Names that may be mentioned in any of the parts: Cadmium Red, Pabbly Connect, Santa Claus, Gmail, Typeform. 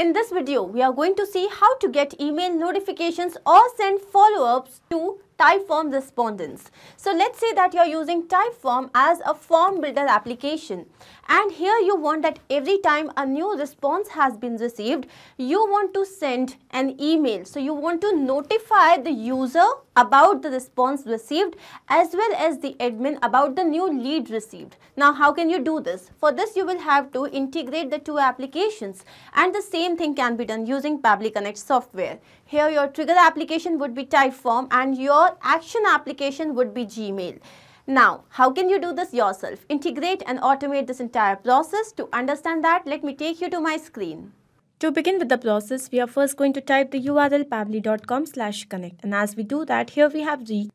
In this video, we are going to see how to get email notifications or send follow-ups to Typeform respondents. So let's say that you are using Typeform as a form builder application, and here you want that every time a new response has been received, you want to send an email. So you want to notify the user about the response received as well as the admin about the new lead received. Now how can you do this? For this you will have to integrate the two applications, and the same thing can be done using Pabbly Connect software. Here your trigger application would be Typeform and your action application would be Gmail. Now, how can you do this yourself? Integrate and automate this entire process. To understand that, let me take you to my screen. To begin with the process, we are first going to type the URL pabbly.com/connect, and as we do that, here we have the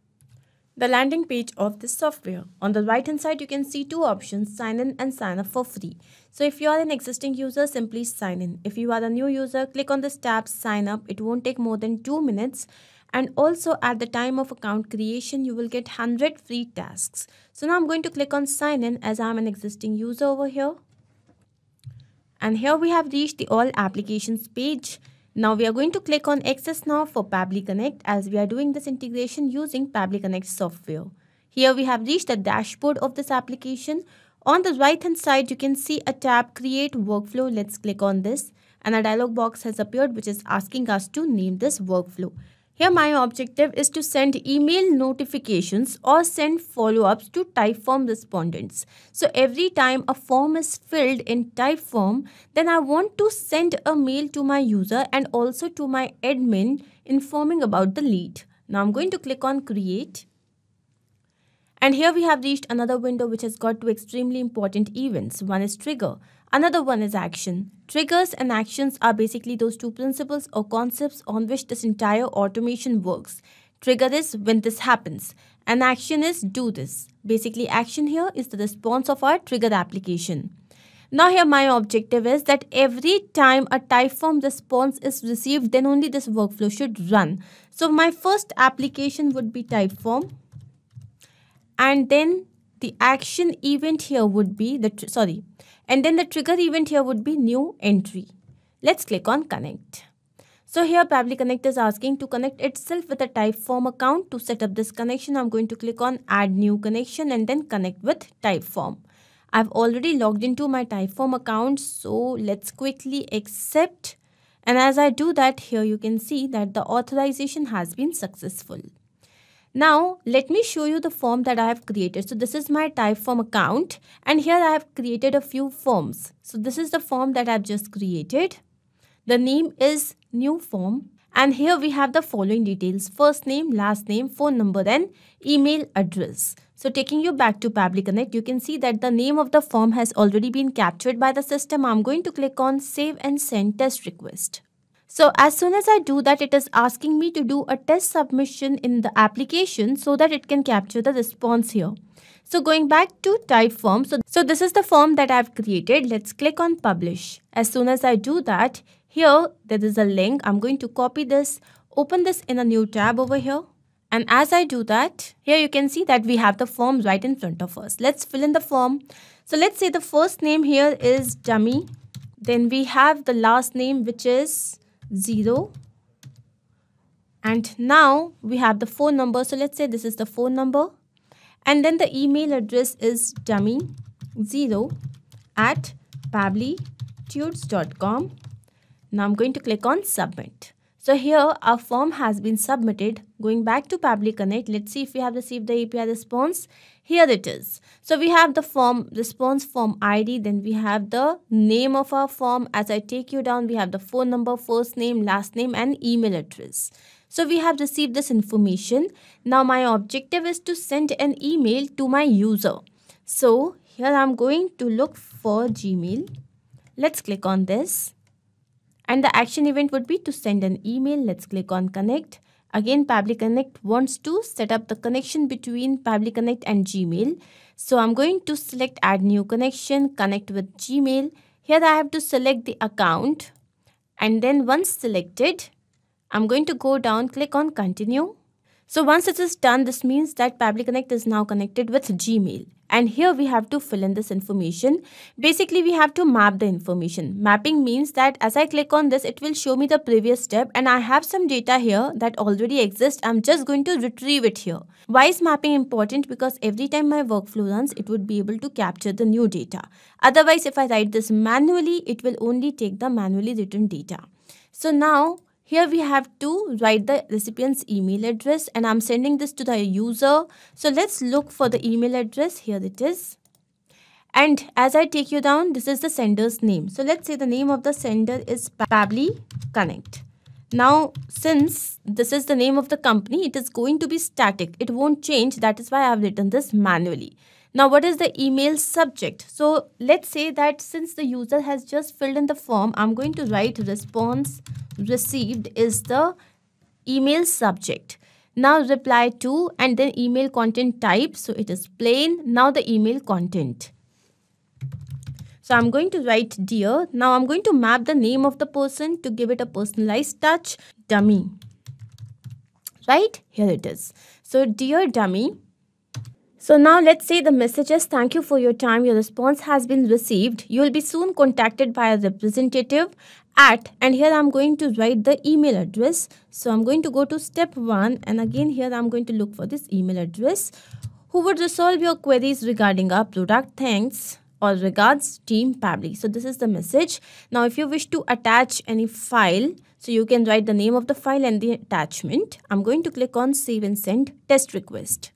landing page of this software. On the right hand side, you can see two options, sign in and sign up for free. So if you are an existing user, simply sign in. If you are a new user, click on this tab, sign up. It won't take more than 2 minutes. And also at the time of account creation, you will get 100 free tasks. So now I'm going to click on sign in as I'm an existing user over here. And here we have reached the all applications page. Now we are going to click on access now for Pabbly Connect, as we are doing this integration using Pabbly Connect software. Here we have reached the dashboard of this application. On the right hand side, you can see a tab, create workflow. Let's click on this, and a dialog box has appeared which is asking us to name this workflow. Here my objective is to send email notifications or send follow-ups to Typeform respondents. So every time a form is filled in Typeform, then I want to send a mail to my user and also to my admin informing about the lead. Now I'm going to click on create. And here we have reached another window which has got two extremely important events. One is trigger, another one is action. Triggers and actions are basically those two principles or concepts on which this entire automation works. Trigger is when this happens, and action is do this. Basically, action here is the response of our trigger application. Now here my objective is that every time a Typeform response is received, then only this workflow should run. So my first application would be Typeform, and then the action event here would be the trigger event here would be new entry. Let's click on connect. So here Pabbly Connect is asking to connect itself with a Typeform account. To set up this connection, I'm going to click on add new connection and then connect with Typeform. I've already logged into my Typeform account, so let's quickly accept. And as I do that, here you can see that the authorization has been successful. Now, let me show you the form that I have created. So this is my Typeform account, and here I have created a few forms. So this is the form that I've just created. The name is new form, and here we have the following details: first name, last name, phone number, and email address. So taking you back to Pabbly Connect, you can see that the name of the form has already been captured by the system. I'm going to click on save and send test request. So as soon as I do that, it is asking me to do a test submission in the application so that it can capture the response here. So going back to Typeform, so this is the form that I've created. Let's click on publish. As soon as I do that, here there is a link. I'm going to copy this, open this in a new tab over here. And as I do that, here you can see that we have the form right in front of us. Let's fill in the form. So let's say the first name here is Dummy. Then we have the last name which is 0, and now we have the phone number. So let's say this is the phone number, and then the email address is dummy0@pabblytudes.com. Now I'm going to click on submit. So here our form has been submitted. Going back to Pabbly Connect, let's see if we have received the API response. Here it is. So we have the form response form ID, then we have the name of our form. As I take you down, we have the phone number, first name, last name, and email address. So we have received this information. Now my objective is to send an email to my user. So here I'm going to look for Gmail. Let's click on this. And the action event would be to send an email. Let's click on connect. Again, Pabbly Connect wants to set up the connection between Pabbly Connect and Gmail. So I'm going to select add new connection, connect with Gmail. Here I have to select the account. And then once selected, I'm going to go down, click on continue. So once it is done, this means that Pabbly Connect is now connected with Gmail. And here we have to fill in this information. Basically, we have to map the information. Mapping means that as I click on this, it will show me the previous step, and I have some data here that already exists. I'm just going to retrieve it here. Why is mapping important? Because every time my workflow runs, it would be able to capture the new data. Otherwise, if I write this manually, it will only take the manually written data. So now, here we have to write the recipient's email address, and I'm sending this to the user. So let's look for the email address. Here it is. And as I take you down, this is the sender's name. So let's say the name of the sender is Pabbly Connect. Now, since this is the name of the company, it is going to be static. It won't change. That is why I have written this manually. Now, what is the email subject? So let's say that since the user has just filled in the form, I'm going to write response received is the email subject. Now reply to, and then email content type, so it is plain. Now the email content, so I'm going to write dear. Now I'm going to map the name of the person to give it a personalized touch. Dummy, right? Here it is. So dear dummy. So now let's say the message is, thank you for your time. Your response has been received. You will be soon contacted by a representative at, and here I'm going to write the email address. So I'm going to go to step 1, and again here I'm going to look for this email address. Who would resolve your queries regarding our product? Thanks. Or regards, team Pabbly. So this is the message. Now if you wish to attach any file, so you can write the name of the file and the attachment. I'm going to click on save and send test request.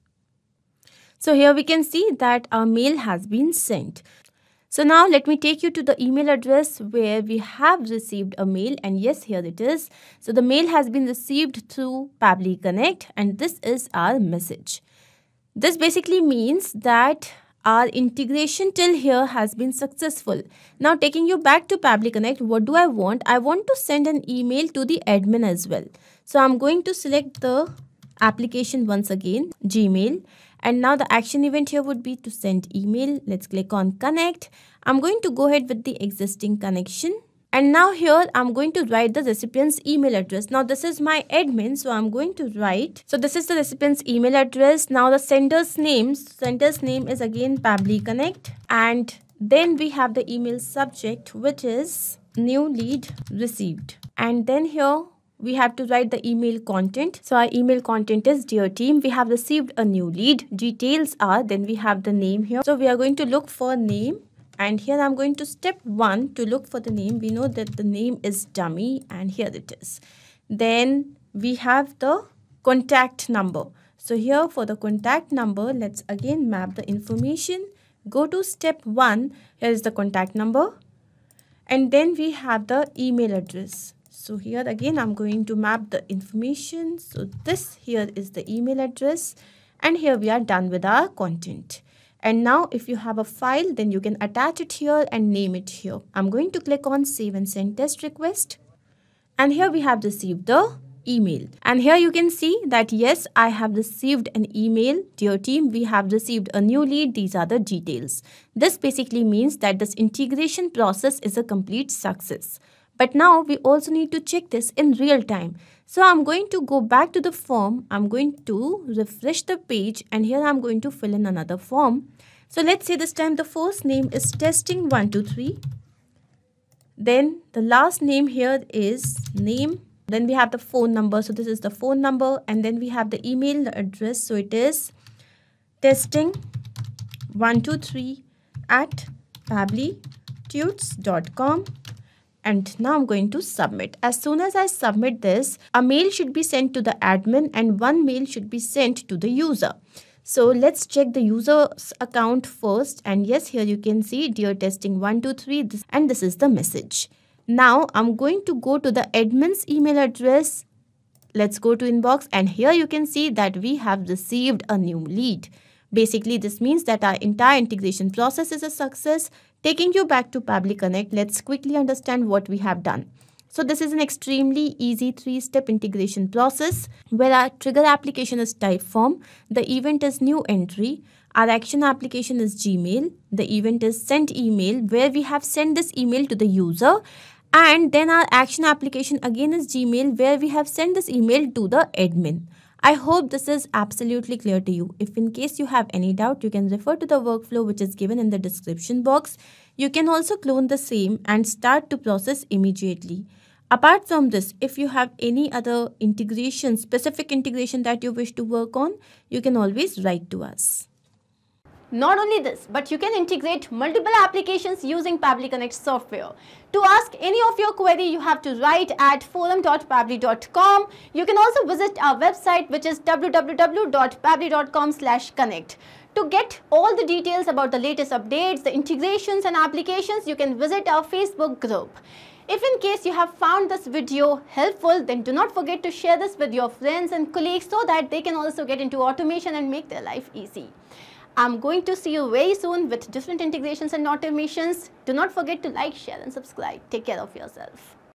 So here we can see that our mail has been sent. So now let me take you to the email address where we have received a mail, and yes, here it is. So the mail has been received through Pabbly Connect, and this is our message. This basically means that our integration till here has been successful. Now taking you back to Pabbly Connect, what do I want? I want to send an email to the admin as well. So I'm going to select the application once again, Gmail. And now the action event here would be to send email. Let's click on connect. I'm going to go ahead with the existing connection. And now here I'm going to write the recipient's email address. Now this is my admin. So I'm going to write. So this is the recipient's email address. Now the sender's name. Sender's name is again Pabbly Connect. And then we have the email subject, which is new lead received. And then here we have to write the email content. So our email content is dear team, we have received a new lead. Details are, then we have the name here. So we are going to look for name, and here I'm going to step 1 to look for the name. We know that the name is dummy, and here it is. Then we have the contact number. So here for the contact number, let's again map the information. Go to step 1. Here is the contact number. And then we have the email address. So here again, I'm going to map the information. So this here is the email address, and here we are done with our content. And now if you have a file, then you can attach it here and name it here. I'm going to click on save and send test request. And here we have received the email. And here you can see that yes, I have received an email. Dear team, we have received a new lead. These are the details. This basically means that this integration process is a complete success. But now we also need to check this in real time. So I'm going to go back to the form. I'm going to refresh the page, and here I'm going to fill in another form. So let's say this time the first name is testing123. Then the last name here is name. Then we have the phone number. So this is the phone number, and then we have the email address. So it is testing123@pabblytunes.com. And now I'm going to submit. As soon as I submit this, a mail should be sent to the admin and one mail should be sent to the user. So let's check the user's account first. And yes, here you can see dear testing123, and this is the message. Now I'm going to go to the admin's email address. Let's go to inbox, and here you can see that we have received a new lead. Basically, this means that our entire integration process is a success. Taking you back to Pabbly Connect, let's quickly understand what we have done. So this is an extremely easy 3-step integration process where our trigger application is Typeform, the event is new entry, our action application is Gmail, the event is sent email where we have sent this email to the user, and then our action application again is Gmail where we have sent this email to the admin. I hope this is absolutely clear to you. If in case you have any doubt, you can refer to the workflow which is given in the description box. You can also clone the same and start to process immediately. Apart from this, if you have any other integration, specific integration that you wish to work on, you can always write to us. Not only this, but you can integrate multiple applications using Pabbly Connect software. To ask any of your query, you have to write at forum.pabbly.com. You can also visit our website, which is www.pabbly.com/connect. To get all the details about the latest updates, the integrations and applications, you can visit our Facebook group. If in case you have found this video helpful, then do not forget to share this with your friends and colleagues so that they can also get into automation and make their life easy. I'm going to see you very soon with different integrations and automations. Do not forget to like, share and subscribe. Take care of yourself.